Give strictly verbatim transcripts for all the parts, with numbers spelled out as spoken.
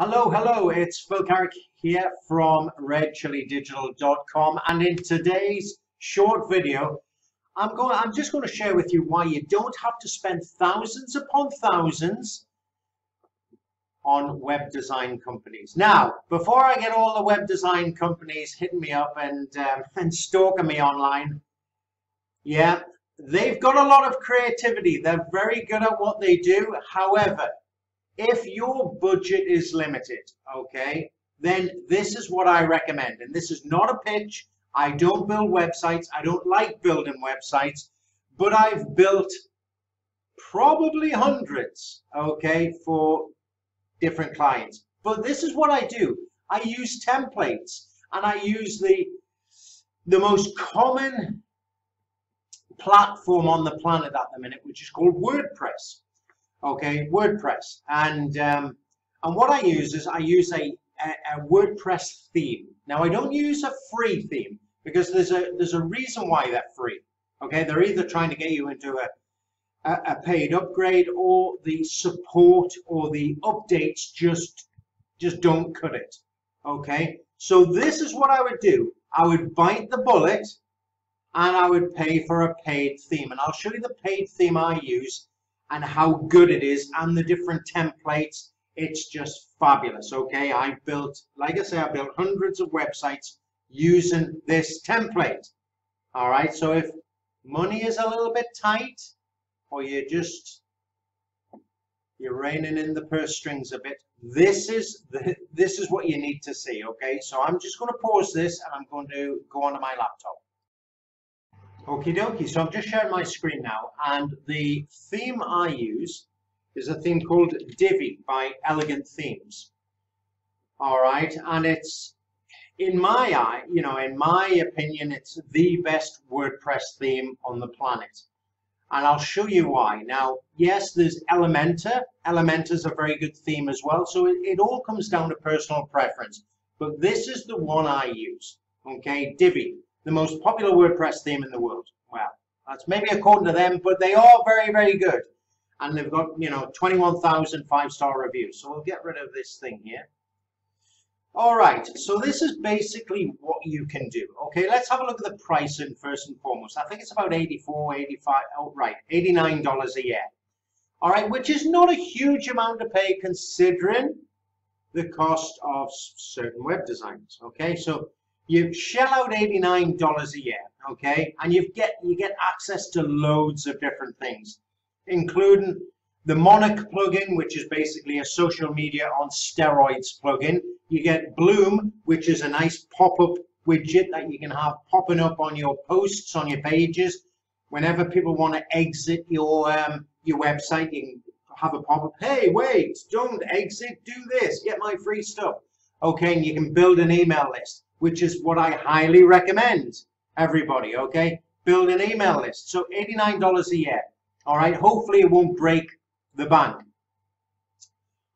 Hello, hello, it's Phil Carrick here from red chilli digital dot com, and in today's short video, I'm going I'm just going to share with you why you don't have to spend thousands upon thousands on web design companies. Now, before I get all the web design companies hitting me up and um, and stalking me online, yeah, they've got a lot of creativity. They're very good at what they do. However, if your budget is limited, okay, then this is what I recommend. And this is not a pitch. I don't build websites. I don't like building websites, but I've built probably hundreds, okay, for different clients. But this is what I do. I use templates, and I use the, the most common platform on the planet at the minute, which is called WordPress. Okay, WordPress, and um, and what I use is I use a, a a WordPress theme. Now I don't use a free theme because there's a there's a reason why they're free. Okay, they're either trying to get you into a a, a paid upgrade, or the support or the updates just just don't cut it. Okay, so this is what I would do. I would bite the bullet, and I would pay for a paid theme, and I'll show you the paid theme I use and how good it is, and the different templates. It's just fabulous, okay? I built, like I say, I built hundreds of websites using this template, all right? So if money is a little bit tight, or you're just, you're reining in the purse strings a bit, this is, the, this is what you need to see, okay? So I'm just gonna pause this, and I'm going to go onto my laptop. Okie dokie, so I've just shared my screen now, and the theme I use is a theme called Divi by Elegant Themes. All right, and it's, in my eye, you know, in my opinion, it's the best WordPress theme on the planet. And I'll show you why. Now, yes, there's Elementor. Elementor's a very good theme as well, so it, it all comes down to personal preference. But this is the one I use, okay, Divi. The most popular WordPress theme in the world. Well, that's maybe according to them, but they are very, very good. And they've got, you know, twenty-one thousand five-star reviews. So we'll get rid of this thing here. All right, so this is basically what you can do. Okay, let's have a look at the pricing first and foremost. I think it's about eighty-four, eighty-five, oh, right, eighty-nine dollars a year. All right, which is not a huge amount to pay considering the cost of certain web designers. Okay, so you shell out eighty-nine dollars a year, okay, and you get you get access to loads of different things, including the Monarch plugin, which is basically a social media on steroids plugin. You get Bloom, which is a nice pop-up widget that you can have popping up on your posts, on your pages. Whenever people want to exit your um, your website, you can have a pop-up. Hey, wait, don't exit, do this, get my free stuff. Okay, and you can build an email list, which is what I highly recommend everybody, okay? Build an email list. So eighty-nine dollars a year, all right? Hopefully it won't break the bank.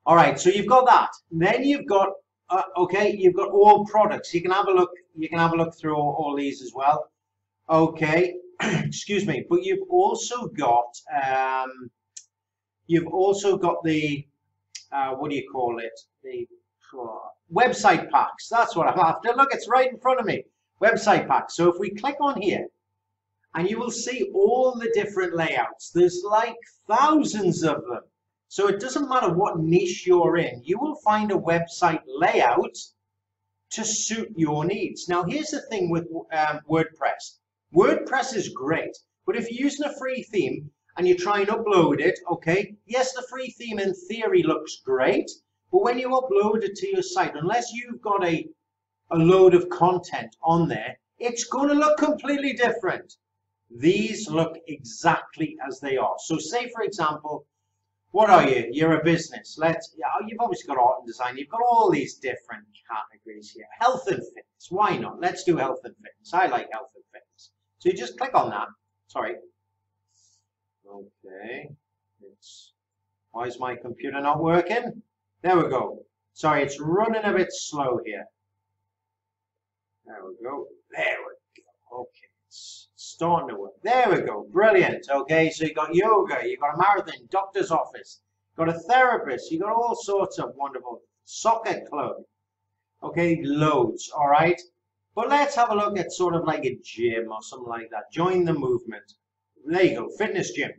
All right, so you've got that. Then you've got, uh, okay, you've got all products. You can have a look, you can have a look through all, all these as well. Okay, excuse me. But you've also got, um, you've also got the, uh, what do you call it? The website packs. That's what I'm after. Look, it's right in front of me. Website packs. So if we click on here, and you will see all the different layouts. There's like thousands of them. So it doesn't matter what niche you're in, you will find a website layout to suit your needs. Now, here's the thing with um, WordPress. WordPress is great, but if you're using a free theme and you try and upload it, okay, yes, the free theme in theory looks great, but when you upload it to your site, unless you've got a, a load of content on there, it's going to look completely different. These look exactly as they are. So say, for example, what are you? You're a business. Let's, you've obviously got art and design. You've got all these different categories here. Health and fitness. Why not? Let's do health and fitness. I like health and fitness. So you just click on that. Sorry. Okay. It's, why is my computer not working? There we go. Sorry, it's running a bit slow here. There we go. There we go. Okay, it's starting to work. There we go. Brilliant. Okay, so you got yoga, you got a marathon, doctor's office, got a therapist, you got all sorts of wonderful soccer club, okay, loads, all right? But let's have a look at sort of like a gym or something like that. Join the movement. There you go, fitness gym.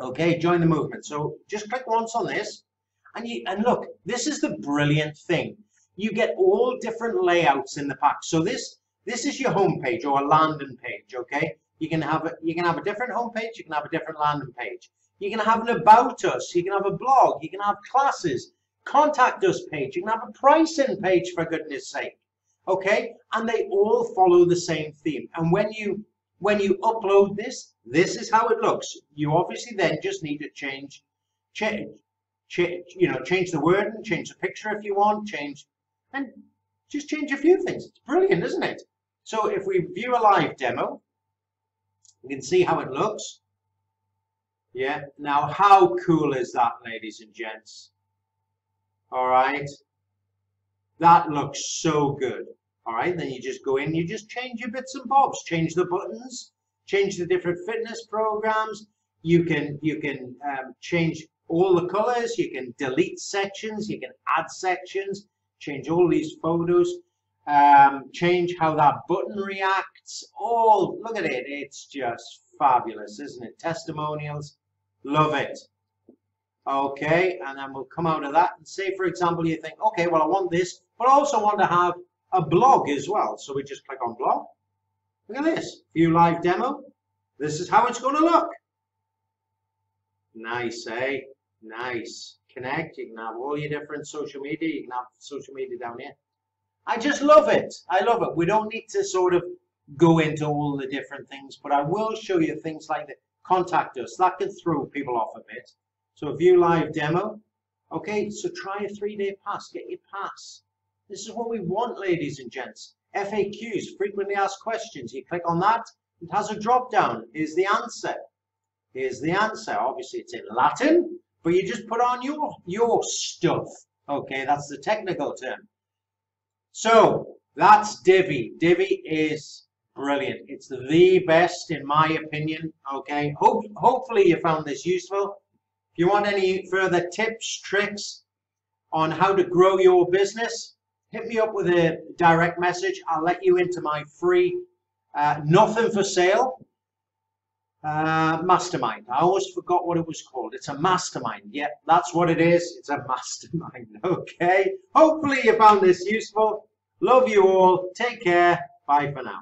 Okay, join the movement. So just click once on this, and you and look, this is the brilliant thing. You get all different layouts in the pack. So this this is your home page or a landing page, okay? You can have a, you can have a different home page, you can have a different landing page. You can have an about us, you can have a blog, you can have classes, contact us page, you can have a pricing page for goodness sake. Okay, and they all follow the same theme. And when you when you upload this, this is how it looks. You obviously then just need to change, change, change you know, change the wording, change the picture if you want, change, and just change a few things. It's brilliant, isn't it? So if we view a live demo, you can see how it looks. Yeah. Now, how cool is that, ladies and gents? All right. That looks so good. All right, then you just go in, you just change your bits and bobs, change the buttons, change the different fitness programs. You can you can um, change all the colors. You can delete sections. You can add sections. Change all these photos. Um, change how that button reacts. All oh, look at it. It's just fabulous, isn't it? Testimonials, love it. Okay, and then we'll come out of that and say, for example, you think, okay, well, I want this, but I also want to have a blog as well. So we just click on blog. Look at this, view live demo. This is how it's going to look. Nice, eh? Nice. Connect. You can have all your different social media. You can have social media down here. I just love it. I love it. We don't need to sort of go into all the different things, but I will show you things like that. Contact us. That can throw people off a bit. So view live demo. Okay, so try a three-day pass. Get your pass. This is what we want, ladies and gents. F A Qs, frequently asked questions. You click on that, it has a drop down. Here's the answer. Here's the answer. Obviously, it's in Latin, but you just put on your, your stuff. Okay, that's the technical term. So that's Divi. Divi is brilliant. It's the best, in my opinion. Okay, Hope, hopefully you found this useful. If you want any further tips, tricks on how to grow your business, hit me up with a direct message. I'll let you into my free uh, nothing for sale uh, mastermind. I always forgot what it was called. It's a mastermind. Yeah, that's what it is. It's a mastermind. Okay. Hopefully you found this useful. Love you all. Take care. Bye for now.